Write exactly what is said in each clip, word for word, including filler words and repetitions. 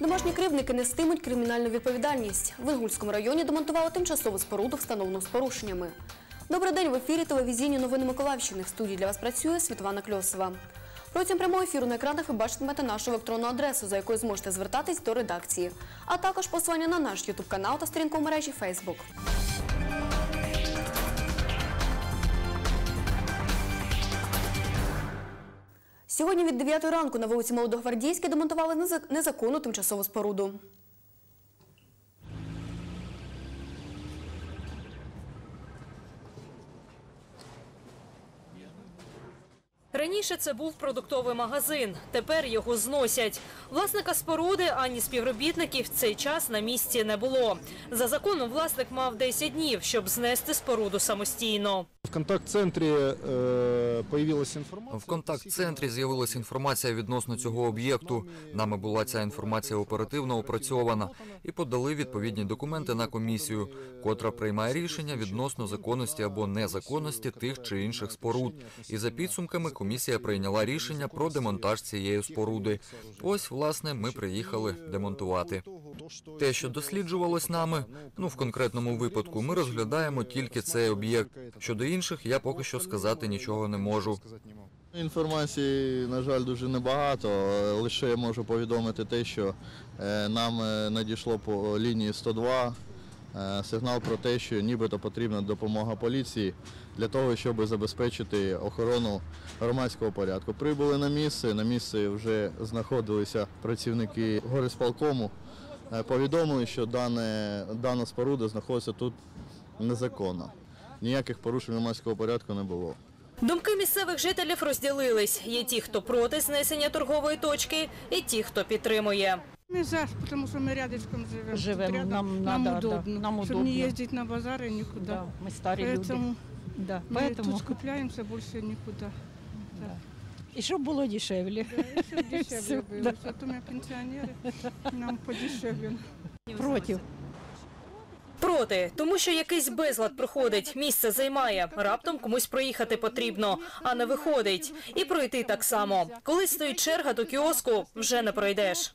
Домашні кривдники нестимуть кримінальну відповідальність. В Інгульському районі демонтували тимчасову споруду, встановлену з порушеннями. Добрий день, в ефірі телевізійні новини Миколаївщини. В студії для вас працює Світлана Кльосова. Протягом прямого ефіру на екранах ви бачитимете нашу електронну адресу, за якою зможете звертатись до редакції, а також посилання на наш ютуб-канал та сторінку в мережі Facebook. Сьогодні від дев'ятої ранку на вулиці Молодогвардійській демонтували незаконну тимчасову споруду. Раніше це був продуктовий магазин, тепер його зносять. Власника споруди, ані співробітників в цей час на місці не було. За законом власник мав десять днів, щоб знести споруду самостійно. В контакт-центрі з'явилася інформація відносно цього об'єкту. Нами була ця інформація оперативно опрацьована і подали відповідні документи на комісію, котра приймає рішення відносно законності або незаконності тих чи інших споруд. І за підсумками комісія прийняла рішення про демонтаж цієї споруди. Ось, власне, ми приїхали демонтувати. Те, що досліджувалось нами, ну, в конкретному випадку, ми розглядаємо тільки цей об'єкт. Щодо інших, я поки що сказати нічого не можу. Інформації, на жаль, дуже небагато, лише можу повідомити те, що нам надійшло по лінії сто два сигнал про те, що нібито потрібна допомога поліції для того, щоб забезпечити охорону громадського порядку. Прибули на місце, на місці вже знаходилися працівники горисполкому. Повідомили, що дане, дана споруда знаходиться тут незаконно. Ніяких порушень громадського порядку не було. Думки місцевих жителів розділились. Є ті, хто проти знесення торгової точки, і ті, хто підтримує. Не за ж, тому що ми рядочком живемо. Живемо, нам, нам, нам удобно, щоб не їздити на базари нікуди. Да, ми старі Поэтому люди. Да. Ми Поэтому... тут скупляємося більше нікуди. Да. І щоб було дешевле. Да, і щоб дешевле було. А то ми пенсіонери, нам подешевле. Проти. Проти, тому що якийсь безлад проходить, місце займає, раптом комусь проїхати потрібно, а не виходить. І пройти так само. Коли стоїть черга до кіоску, вже не пройдеш.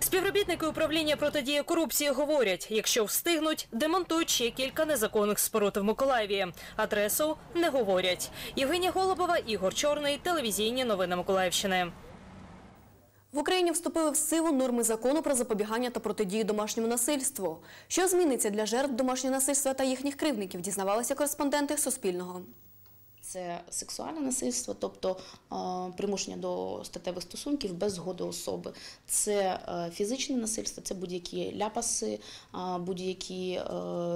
Співробітники управління протидії корупції говорять, якщо встигнуть, демонтують ще кілька незаконних споруд в Миколаєві. Адресу не говорять. Євгенія Голобова, Ігор Чорний, телевізійні новини Миколаївщини. В Україні вступили в силу норми закону про запобігання та протидію домашньому насильству. Що зміниться для жертв домашнього насильства та їхніх кривдників, дізнавалися кореспонденти Суспільного. Це сексуальне насильство, тобто примушення до статевих стосунків без згоди особи. Це фізичне насильство, це будь-які ляпаси, будь-які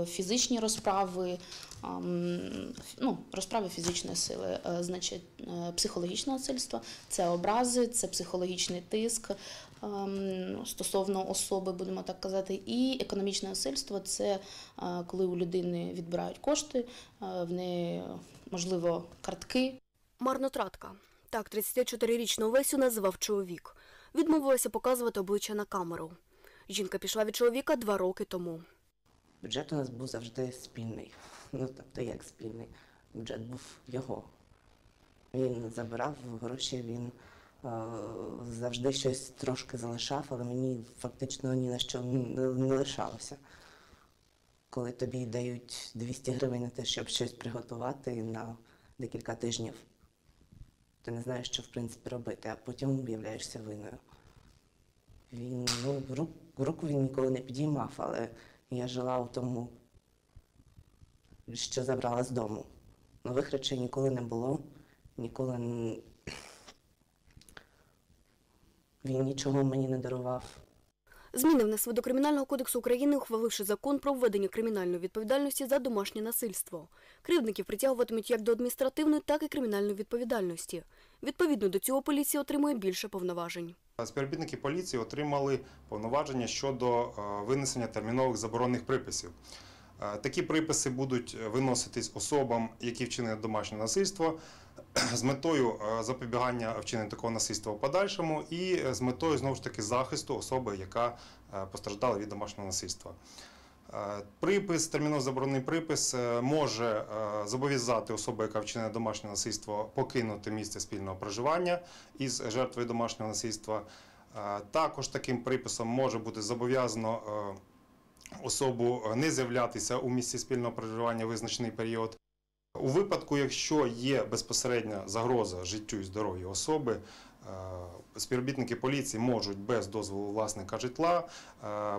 фізичні розправи, ну, розправи фізичної сили. Значить, психологічне насильство, це образи, це психологічний тиск стосовно особи, будемо так казати, і економічне насильство – це коли у людини відбирають кошти, в неї, можливо, картки. Марнотратка. Так тридцятичотирирічну Лесю називав чоловік. Відмовилася показувати обличчя на камеру. Жінка пішла від чоловіка два роки тому. Бюджет у нас був завжди спільний. Ну, тобто, як спільний? Бюджет був його. Він забирав гроші, він... завжди щось трошки залишав, але мені фактично ні на що не лишалося. Коли тобі дають двісті гривень на те, щоб щось приготувати на декілька тижнів, ти не знаєш, що в принципі робити, а потім виявляєшся винною. Він, ну, рук, руку він ніколи не підіймав, але я жила у тому, що забрала з дому. Нових речей ніколи не було, ніколи не... Він нічого мені не дарував. Зміни внесли до Кримінального кодексу України, ухваливши закон про введення кримінальної відповідальності за домашнє насильство. Кривдників притягуватимуть як до адміністративної, так і кримінальної відповідальності. Відповідно до цього поліція отримує більше повноважень. Співробітники поліції отримали повноваження щодо винесення термінових заборонних приписів. Такі приписи будуть виноситись особам, які вчинили домашнє насильство, з метою запобігання вчинення такого насильства в подальшому і з метою, знову ж таки, захисту особи, яка постраждала від домашнього насильства. Припис, терміново заборонений припис, може зобов'язати особу, яка вчинила домашнє насильство, покинути місце спільного проживання із жертвою домашнього насильства. Також таким приписом може бути зобов'язано особу не з'являтися у місці спільного проживання визначений період. У випадку, якщо є безпосередня загроза життю і здоров'ю особи, співробітники поліції можуть без дозволу власника житла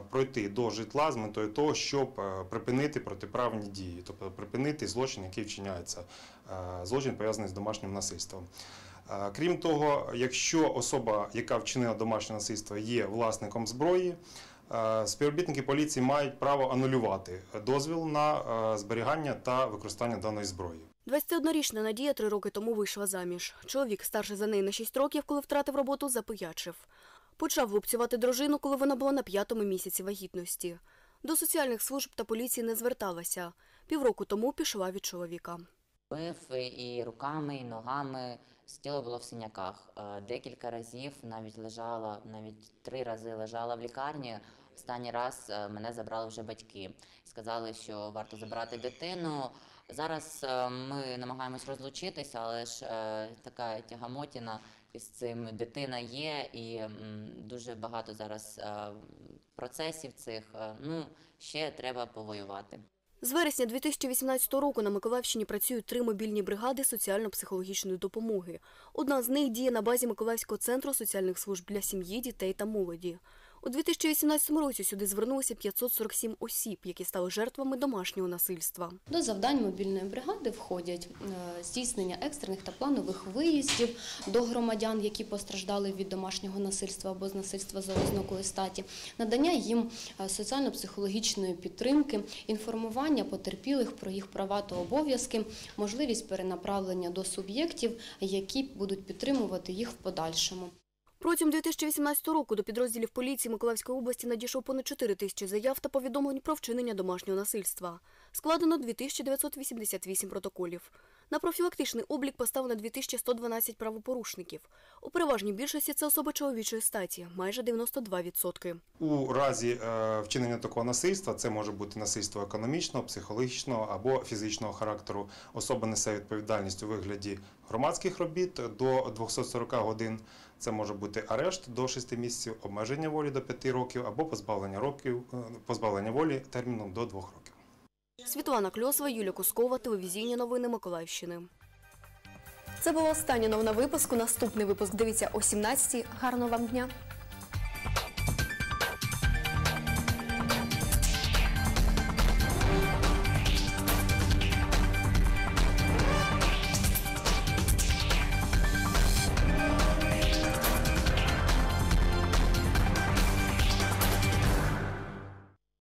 пройти до житла з метою того, щоб припинити протиправні дії, тобто припинити злочин, який вчиняється, злочин, пов'язаний з домашнім насильством. Крім того, якщо особа, яка вчинила домашнє насильство, є власником зброї, співробітники поліції мають право анулювати дозвіл на зберігання та використання даної зброї. двадцятиоднорічна Надія три роки тому вийшла заміж. Чоловік, старший за неї на шість років, коли втратив роботу, запиячив. Почав лупцювати дружину, коли вона була на п'ятому місяці вагітності. До соціальних служб та поліції не зверталася. Півроку тому пішла від чоловіка. Бив і руками, і ногами, тіло було в синяках. Декілька разів навіть лежала, навіть три рази лежала в лікарні. Останній раз мене забрали вже батьки. Сказали, що варто забрати дитину. Зараз ми намагаємось розлучитися, але ж така тягамотіна із цим, дитина є, і дуже багато зараз процесів цих, ну, ще треба повоювати. З вересня дві тисячі вісімнадцятого року на Миколаївщині працюють три мобільні бригади соціально-психологічної допомоги. Одна з них діє на базі Миколаївського центру соціальних служб для сім'ї, дітей та молоді. У дві тисячі вісімнадцятому році сюди звернулося п'ятсот сорок сім осіб, які стали жертвами домашнього насильства. До завдань мобільної бригади входять здійснення екстрених та планових виїздів до громадян, які постраждали від домашнього насильства або з насильства за ознакою статі, надання їм соціально-психологічної підтримки, інформування потерпілих про їх права та обов'язки, можливість перенаправлення до суб'єктів, які будуть підтримувати їх в подальшому. Протягом дві тисячі вісімнадцятого року до підрозділів поліції Миколаївської області надійшло понад чотири тисячі заяв та повідомлень про вчинення домашнього насильства. Складено дві тисячі дев'ятсот вісімдесят вісім протоколів. На профілактичний облік поставлено дві тисячі сто дванадцять правопорушників. У переважній більшості це особи чоловічої статі – майже дев'яносто два відсотки. У разі вчинення такого насильства, це може бути насильство економічного, психологічного або фізичного характеру, особа несе відповідальність у вигляді громадських робіт до двохсот сорока годин. Це може бути арешт до шести місяців, обмеження волі до п'яти років або позбавлення, років, позбавлення волі терміном до двох років. Світлана Кльосова, Юлія Кузкова, телевізійні новини Миколаївщини. Це була остання новина випуску. Наступний випуск дивіться о сімнадцятій. Гарного вам дня!